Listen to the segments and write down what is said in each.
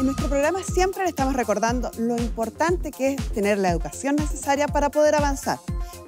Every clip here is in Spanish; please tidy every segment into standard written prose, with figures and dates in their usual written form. En nuestro programa siempre le estamos recordando lo importante que es tener la educación necesaria para poder avanzar.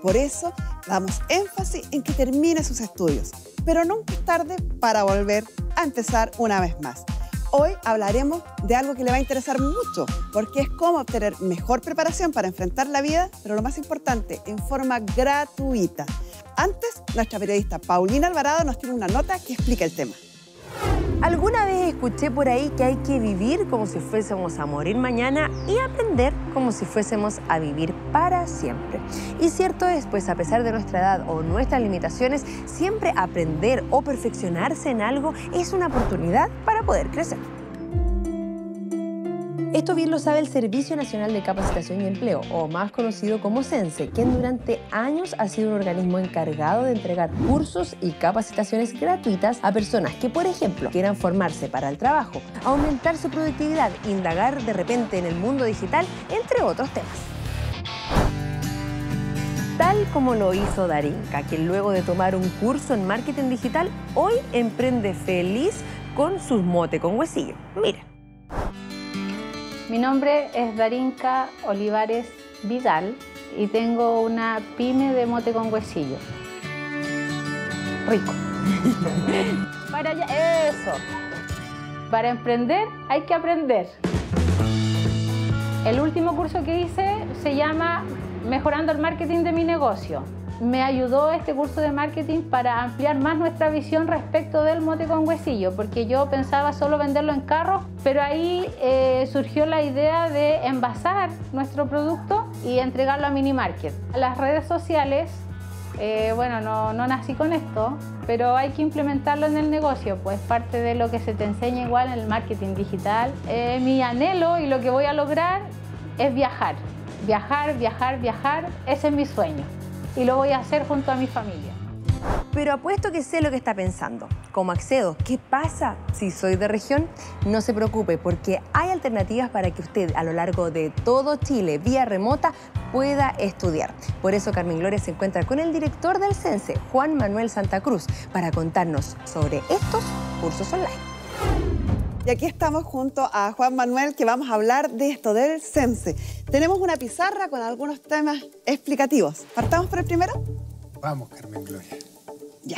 Por eso damos énfasis en que termine sus estudios, pero nunca es tarde para volver a empezar una vez más. Hoy hablaremos de algo que le va a interesar mucho, porque es cómo obtener mejor preparación para enfrentar la vida, pero lo más importante, en forma gratuita. Antes, nuestra periodista Paulina Alvarado nos tiene una nota que explica el tema. Alguna vez escuché por ahí que hay que vivir como si fuésemos a morir mañana y aprender como si fuésemos a vivir para siempre. Y cierto es, pues a pesar de nuestra edad o nuestras limitaciones, siempre aprender o perfeccionarse en algo es una oportunidad para poder crecer. Esto bien lo sabe el Servicio Nacional de Capacitación y Empleo, o más conocido como SENCE, quien durante años ha sido un organismo encargado de entregar cursos y capacitaciones gratuitas a personas que, por ejemplo, quieran formarse para el trabajo, aumentar su productividad, indagar de repente en el mundo digital, entre otros temas. Tal como lo hizo Darinka, quien luego de tomar un curso en marketing digital, hoy emprende feliz con sus motes con huesillo. Miren. Mi nombre es Darinka Olivares Vidal y tengo una pyme de mote con huesillo. Rico. Para allá, eso. Para emprender hay que aprender. El último curso que hice se llama Mejorando el Marketing de mi negocio. Me ayudó este curso de marketing para ampliar más nuestra visión respecto del mote con huesillo, porque yo pensaba solo venderlo en carros, pero ahí surgió la idea de envasar nuestro producto y entregarlo a mini market. Las redes sociales, bueno, no nací con esto, pero hay que implementarlo en el negocio, pues parte de lo que se te enseña igual en el marketing digital. Mi anhelo y lo que voy a lograr es viajar, viajar, viajar, viajar, ese es mi sueño. Y lo voy a hacer junto a mi familia. Pero apuesto que sé lo que está pensando. ¿Cómo accedo? ¿Qué pasa si soy de región? No se preocupe, porque hay alternativas para que usted a lo largo de todo Chile, vía remota, pueda estudiar. Por eso Carmen Gloria se encuentra con el director del SENCE, Juan Manuel Santa Cruz, para contarnos sobre estos cursos online. Y aquí estamos junto a Juan Manuel, que vamos a hablar de esto, del SENCE. Tenemos una pizarra con algunos temas explicativos. ¿Partamos por el primero? Vamos, Carmen Gloria. Ya.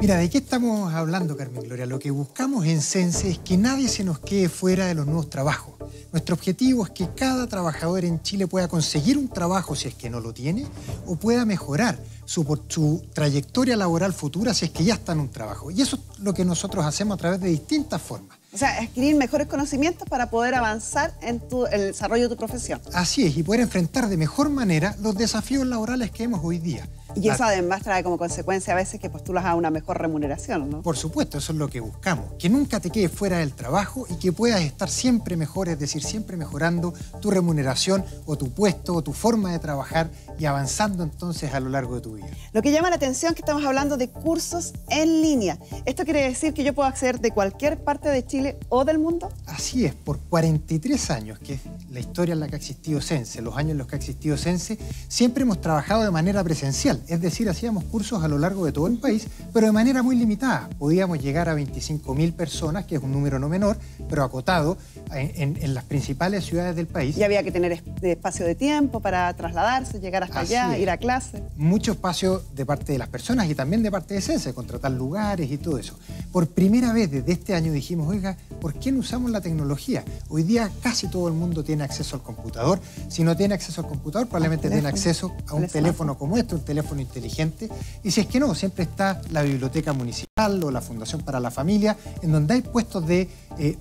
Mira, ¿de qué estamos hablando, Carmen Gloria? Lo que buscamos en SENCE es que nadie se nos quede fuera de los nuevos trabajos. Nuestro objetivo es que cada trabajador en Chile pueda conseguir un trabajo si es que no lo tiene, o pueda mejorar su trayectoria laboral futura si es que ya está en un trabajo. Y eso es lo que nosotros hacemos a través de distintas formas. O sea, adquirir mejores conocimientos para poder avanzar en el desarrollo de tu profesión. Así es, y poder enfrentar de mejor manera los desafíos laborales que vemos hoy día. Y eso además trae como consecuencia a veces que postulas a una mejor remuneración, ¿no? Por supuesto, eso es lo que buscamos. Que nunca te quedes fuera del trabajo y que puedas estar siempre mejor, es decir, siempre mejorando tu remuneración o tu puesto o tu forma de trabajar y avanzando entonces a lo largo de tu vida. Lo que llama la atención es que estamos hablando de cursos en línea. ¿Esto quiere decir que yo puedo acceder de cualquier parte de Chile o del mundo? Así es, por 43 años, que es la historia en la que ha existido SENCE, los años en los que ha existido SENCE, siempre hemos trabajado de manera presencial. Es decir, hacíamos cursos a lo largo de todo el país, pero de manera muy limitada. Podíamos llegar a 25.000 personas, que es un número no menor, pero acotado en las principales ciudades del país. Y había que tener espacio de tiempo para trasladarse, llegar hasta allá, ir a clase. Mucho espacio de parte de las personas y también de parte de SENCE, contratar lugares y todo eso. Por primera vez desde este año dijimos, oiga, ¿por qué no usamos la tecnología? Hoy día casi todo el mundo tiene acceso al computador. Si no tiene acceso al computador, probablemente tiene acceso a un teléfono como este, un teléfono inteligente. Y si es que no, siempre está la biblioteca municipal o la Fundación para la Familia, en donde hay puestos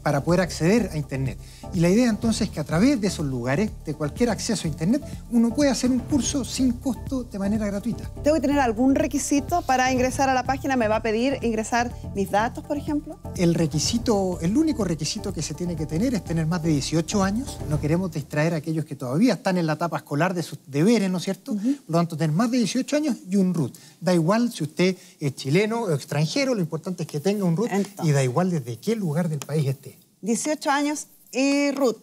para poder acceder a Internet. Y la idea entonces es que a través de esos lugares, de cualquier acceso a Internet, uno puede hacer un curso sin costo de manera gratuita. ¿Tengo que tener algún requisito para ingresar a la página? ¿Me va a pedir ingresar mis datos, por ejemplo? El único requisito que se tiene que tener es tener más de 18 años. No queremos distraer a aquellos que todavía están en la etapa escolar de sus deberes, ¿no es cierto? Por lo tanto, tener más de 18 años y un RUT. Da igual si usted es chileno o extranjero, lo importante es que tenga un RUT. Entonces, y da igual desde qué lugar del país esté. 18 años y RUT.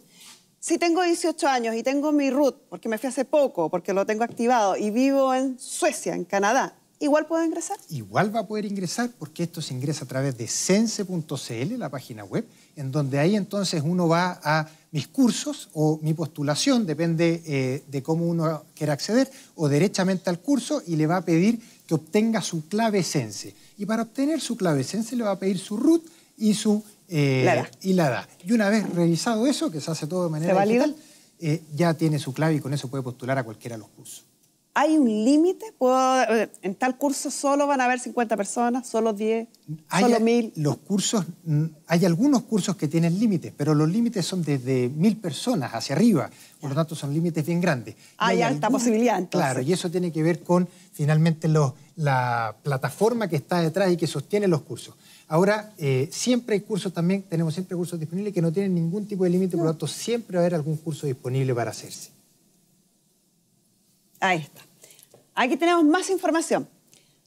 Si tengo 18 años y tengo mi RUT, porque me fui hace poco, porque lo tengo activado, y vivo en Suecia, en Canadá, ¿igual puedo ingresar? Igual va a poder ingresar, porque esto se ingresa a través de sense.cl, la página web, en donde ahí entonces uno va a mis cursos o mi postulación, depende de cómo uno quiera acceder, o derechamente al curso, y le va a pedir que obtenga su clave SENCE. Y para obtener su clave SENCE le va a pedir su root y su la edad. Y una vez revisado eso, que se hace todo de manera digital, ya tiene su clave y con eso puede postular a cualquiera de los cursos. ¿Hay un límite? ¿En tal curso solo van a haber 50 personas, solo 10, solo 1000? Los cursos, hay algunos cursos que tienen límites, pero los límites son desde 1000 personas hacia arriba, por lo tanto son límites bien grandes. Hay alta posibilidad, entonces. Claro, y eso tiene que ver con finalmente la plataforma que está detrás y que sostiene los cursos. Ahora, siempre hay cursos también, tenemos siempre cursos disponibles que no tienen ningún tipo de límite, por lo tanto siempre va a haber algún curso disponible para hacerse. Ahí está. Aquí tenemos más información.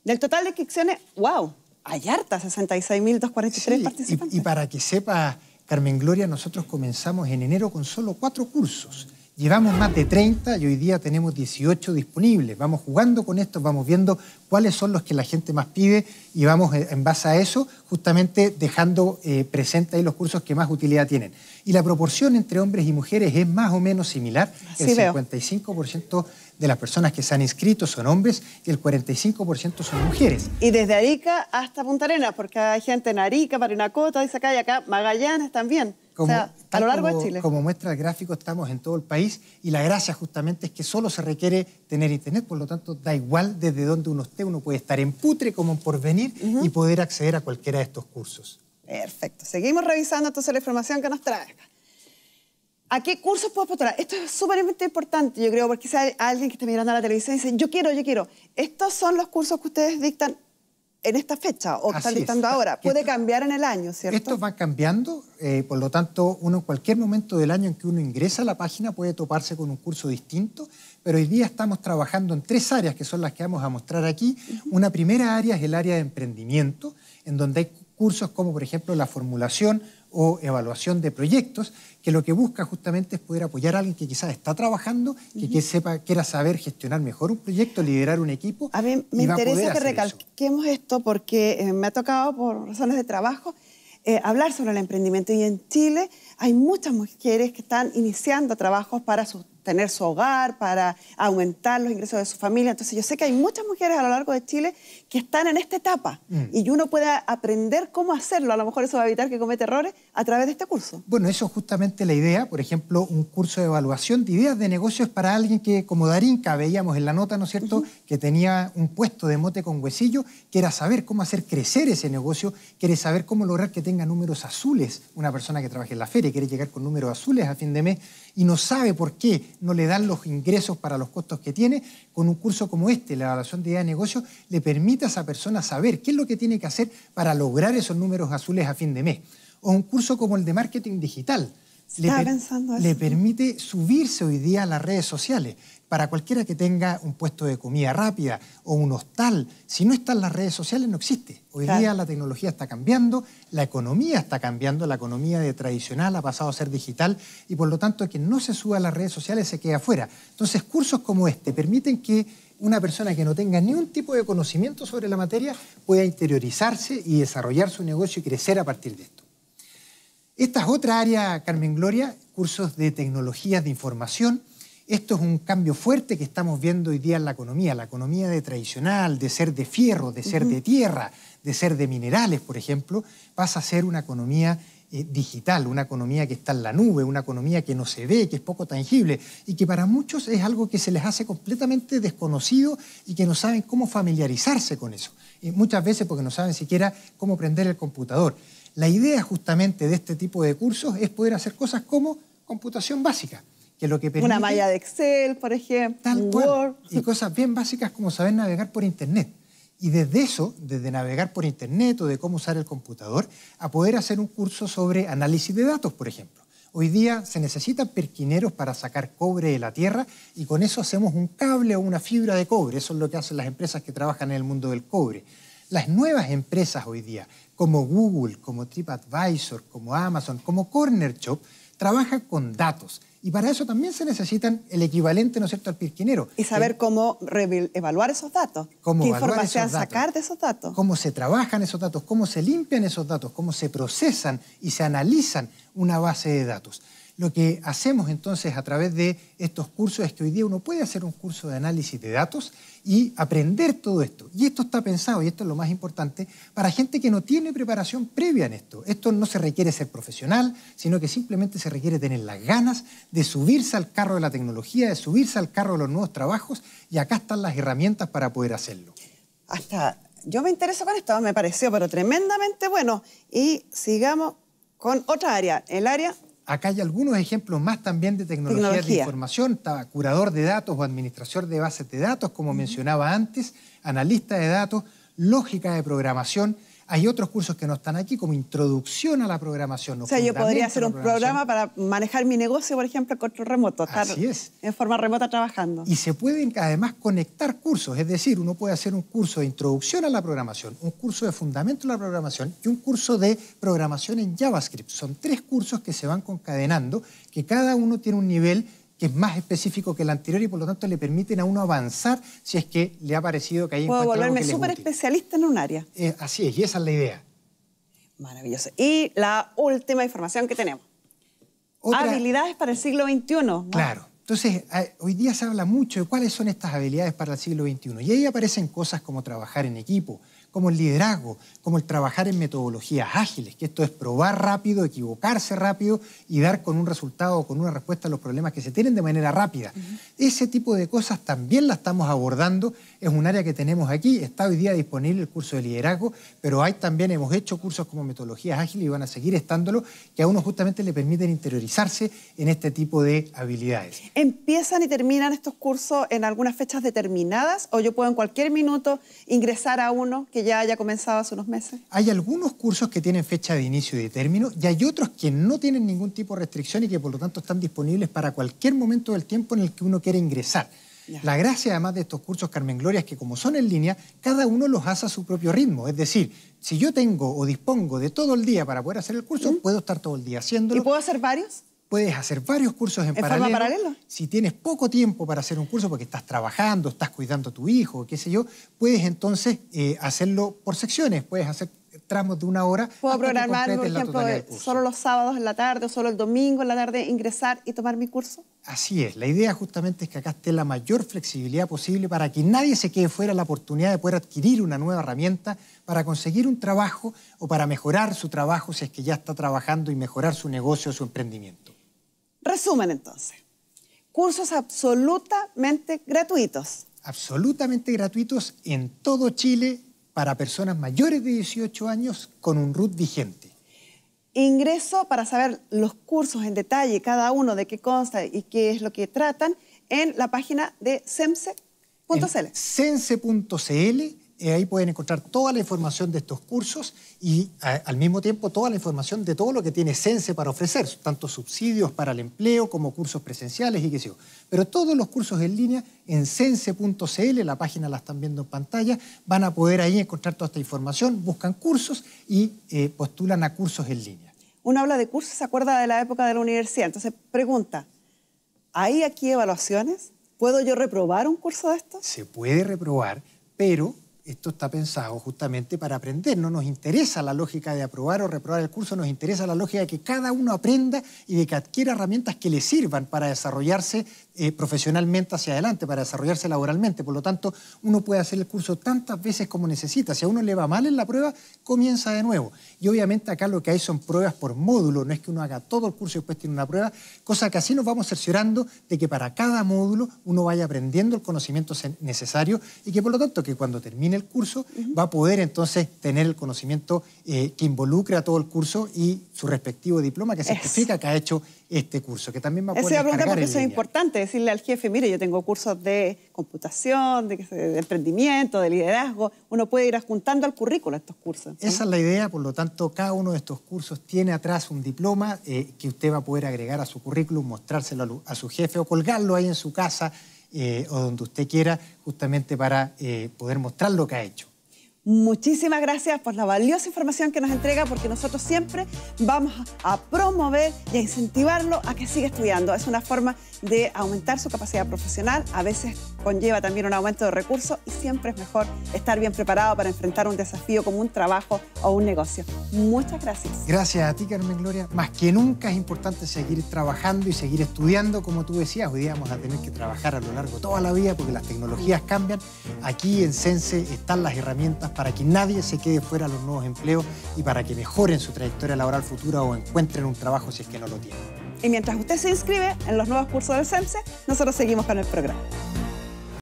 Del total de inscripciones, ¡wow! Hay harta, 66.243 participantes. Y para que sepa, Carmen Gloria, nosotros comenzamos en enero con solo 4 cursos. Llevamos más de 30 y hoy día tenemos 18 disponibles. Vamos jugando con estos, vamos viendo cuáles son los que la gente más pide y vamos en base a eso justamente dejando presentes ahí los cursos que más utilidad tienen. Y la proporción entre hombres y mujeres es más o menos similar. Así el 55% de las personas que se han inscrito son hombres y el 45% son mujeres. Y desde Arica hasta Punta Arenas, porque hay gente en Arica, Parinacota, dice acá y acá, Magallanes también. Como, o sea, a lo largo de Chile. Como muestra el gráfico, estamos en todo el país y la gracia justamente es que solo se requiere tener internet, por lo tanto da igual desde donde uno esté, uno puede estar en Putre como en Porvenir y poder acceder a cualquiera de estos cursos. Perfecto. Seguimos revisando entonces la información que nos trae. ¿A qué cursos puedo postular? Esto es súper importante, yo creo, porque quizá hay alguien que está mirando a la televisión y dice, yo quiero, yo quiero. Estos son los cursos que ustedes dictan en esta fecha o que están dictando ahora. Puede cambiar en el año, ¿cierto? Esto va cambiando, por lo tanto, uno en cualquier momento del año en que uno ingresa a la página puede toparse con un curso distinto, pero hoy día estamos trabajando en 3 áreas que son las que vamos a mostrar aquí. Una primera área es el área de emprendimiento, en donde hay cursos como, por ejemplo, la formulación o evaluación de proyectos, que lo que busca justamente es poder apoyar a alguien que quizás está trabajando, que sepa, quiera saber gestionar mejor un proyecto, liderar un equipo. A mí me interesa que recalquemos esto porque me ha tocado por razones de trabajo hablar sobre el emprendimiento y en Chile hay muchas mujeres que están iniciando trabajos para sostener su hogar, para aumentar los ingresos de su familia. Entonces yo sé que hay muchas mujeres a lo largo de Chile que están en esta etapa y uno puede aprender cómo hacerlo. A lo mejor eso va a evitar que cometa errores a través de este curso. Bueno, eso es justamente la idea. Por ejemplo, un curso de evaluación de ideas de negocios para alguien que, como Darinka, veíamos en la nota, ¿no es cierto?, que tenía un puesto de mote con huesillo, que era saber cómo hacer crecer ese negocio, quiere saber cómo lograr que tenga números azules. Una persona que trabaja en la feria y quiere llegar con números azules a fin de mes y no sabe por qué no le dan los ingresos para los costos que tiene. Con un curso como este, la evaluación de ideas de negocio, le permite a esa persona saber qué es lo que tiene que hacer para lograr esos números azules a fin de mes. O un curso como el de marketing digital. Le permite subirse hoy día a las redes sociales. Para cualquiera que tenga un puesto de comida rápida o un hostal, si no están las redes sociales no existe. Hoy día la tecnología está cambiando, la economía está cambiando, la economía de tradicional ha pasado a ser digital y por lo tanto quien no se suba a las redes sociales se queda afuera. Entonces cursos como este permiten que una persona que no tenga ni un tipo de conocimiento sobre la materia pueda interiorizarse y desarrollar su negocio y crecer a partir de esto. Esta es otra área, Carmen Gloria, cursos de tecnologías de información. Esto es un cambio fuerte que estamos viendo hoy día en la economía de tradicional, de ser de fierro, de ser de tierra, de ser de minerales, por ejemplo, pasa a ser una economía digital, una economía que está en la nube, una economía que no se ve, que es poco tangible y que para muchos es algo que se les hace completamente desconocido y que no saben cómo familiarizarse con eso. Y muchas veces porque no saben siquiera cómo prender el computador. La idea justamente de este tipo de cursos es poder hacer cosas como computación básica. Que lo que permite, una malla de Excel, por ejemplo, Word. Y cosas bien básicas como saber navegar por internet. Y desde eso, desde navegar por internet o de cómo usar el computador, a poder hacer un curso sobre análisis de datos, por ejemplo. Hoy día se necesitan perquineros para sacar cobre de la tierra y con eso hacemos un cable o una fibra de cobre. Eso es lo que hacen las empresas que trabajan en el mundo del cobre. Las nuevas empresas hoy día como Google, como TripAdvisor, como Amazon, como Corner Shop, trabaja con datos. Y para eso también se necesitan el equivalente, ¿no es cierto?, al pisquinero. Y saber cómo evaluar esos datos. Cómo ¿Qué información sacar de esos datos? Cómo se trabajan esos datos, cómo se limpian esos datos, cómo se procesan y se analizan una base de datos. Lo que hacemos entonces a través de estos cursos es que hoy día uno puede hacer un curso de análisis de datos y aprender todo esto. Y esto está pensado, y esto es lo más importante, para gente que no tiene preparación previa en esto. Esto no se requiere ser profesional, sino que simplemente se requiere tener las ganas de subirse al carro de la tecnología, de subirse al carro de los nuevos trabajos, y acá están las herramientas para poder hacerlo. Hasta yo me intereso con esto, me pareció, pero tremendamente bueno. Y sigamos con otra área, el área... Acá hay algunos ejemplos más también de tecnologías de información. Estaba curador de datos o administrador de bases de datos, como mencionaba antes, analista de datos, lógica de programación. Hay otros cursos que no están aquí, como introducción a la programación. O sea, yo podría hacer un programa para manejar mi negocio, por ejemplo, en control remoto. Estar en forma remota trabajando. Y se pueden, además, conectar cursos. Es decir, uno puede hacer un curso de introducción a la programación, un curso de fundamento a la programación y un curso de programación en JavaScript. Son tres cursos que se van concadenando, que cada uno tiene un nivel que es más específico que el anterior y por lo tanto le permiten a uno avanzar si es que le ha parecido que hay encuentro algo que les guste. Puedo volverme súper especialista en un área. Así es, y esa es la idea. Maravilloso. Y la última información que tenemos. Habilidades para el siglo XXI. Claro. Entonces, hoy día se habla mucho de cuáles son estas habilidades para el siglo XXI. Y ahí aparecen cosas como trabajar en equipo, como el liderazgo, como el trabajar en metodologías ágiles, que esto es probar rápido, equivocarse rápido y dar con un resultado o con una respuesta a los problemas que se tienen de manera rápida. Ese tipo de cosas también la estamos abordando. Es un área que tenemos aquí. Está hoy día disponible el curso de liderazgo, pero hay también, hemos hecho cursos como metodologías ágiles y van a seguir estándolo, que a uno justamente le permiten interiorizarse en este tipo de habilidades. ¿Empiezan y terminan estos cursos en algunas fechas determinadas o yo puedo en cualquier minuto ingresar a uno que ya haya comenzado hace unos meses? Hay algunos cursos que tienen fecha de inicio y de término y hay otros que no tienen ningún tipo de restricción y que por lo tanto están disponibles para cualquier momento del tiempo en el que uno quiera ingresar. Ya. La gracia además de estos cursos, Carmen Gloria, es que como son en línea, cada uno los hace a su propio ritmo. Es decir, si yo tengo o dispongo de todo el día para poder hacer el curso, puedo estar todo el día haciéndolo. ¿Y puedo hacer varios? Puedes hacer varios cursos en paralelo. ¿En forma paralela? Si tienes poco tiempo para hacer un curso porque estás trabajando, estás cuidando a tu hijo, qué sé yo, puedes entonces hacerlo por secciones, puedes hacer tramos de una hora. Puedo programar, por ejemplo, solo los sábados en la tarde o solo el domingo en la tarde ingresar y tomar mi curso. Así es. La idea justamente es que acá esté la mayor flexibilidad posible para que nadie se quede fuera la oportunidad de poder adquirir una nueva herramienta para conseguir un trabajo o para mejorar su trabajo si es que ya está trabajando y mejorar su negocio o su emprendimiento. Resumen, entonces. Cursos absolutamente gratuitos. Absolutamente gratuitos en todo Chile para personas mayores de 18 años con un RUT vigente. Ingreso para saber los cursos en detalle, cada uno de qué consta y qué es lo que tratan, en la página de sense.cl. sense.cl. Ahí pueden encontrar toda la información de estos cursos y al mismo tiempo toda la información de todo lo que tiene SENCE para ofrecer, tanto subsidios para el empleo como cursos presenciales y qué sé yo. Pero todos los cursos en línea en sense.cl, la página la están viendo en pantalla, van a poder ahí encontrar toda esta información, buscan cursos y postulan a cursos en línea. Uno habla de cursos, se acuerda de la época de la universidad, entonces pregunta, ¿hay aquí evaluaciones? ¿Puedo yo reprobar un curso de estos? Se puede reprobar, pero... esto está pensado justamente para aprender. No nos interesa la lógica de aprobar o reprobar el curso, nos interesa la lógica de que cada uno aprenda y de que adquiera herramientas que le sirvan para desarrollarse profesionalmente hacia adelante, para desarrollarse laboralmente. Por lo tanto, uno puede hacer el curso tantas veces como necesita. Si a uno le va mal en la prueba, comienza de nuevo. Y obviamente acá lo que hay son pruebas por módulo, no es que uno haga todo el curso y después tiene una prueba, cosa que así nos vamos cerciorando de que para cada módulo uno vaya aprendiendo el conocimiento necesario y que por lo tanto que cuando termine el curso, va a poder entonces tener el conocimiento que involucra a todo el curso y su respectivo diploma que certifica que ha hecho este curso, que también va a poder descargar porque eso es importante, decirle al jefe, mire, yo tengo cursos de computación, de emprendimiento, de liderazgo, uno puede ir adjuntando al currículo estos cursos. ¿Sí? Esa es la idea, por lo tanto, cada uno de estos cursos tiene atrás un diploma que usted va a poder agregar a su currículum, mostrárselo a su jefe o colgarlo ahí en su casa, o donde usted quiera, justamente para poder mostrar lo que ha hecho. Muchísimas gracias por la valiosa información que nos entrega, porque nosotros siempre vamos a promover y a incentivarlo a que siga estudiando. Es una forma de aumentar su capacidad profesional, a veces conlleva también un aumento de recursos y siempre es mejor estar bien preparado para enfrentar un desafío como un trabajo o un negocio. Muchas gracias. Gracias a ti, Carmen Gloria. Más que nunca es importante seguir trabajando y seguir estudiando, como tú decías. Hoy día vamos a tener que trabajar a lo largo de toda la vida porque las tecnologías cambian. Aquí en Sense están las herramientas para que nadie se quede fuera de los nuevos empleos y para que mejoren su trayectoria laboral futura o encuentren un trabajo si es que no lo tienen. Y mientras usted se inscribe en los nuevos cursos del SENCE, nosotros seguimos con el programa.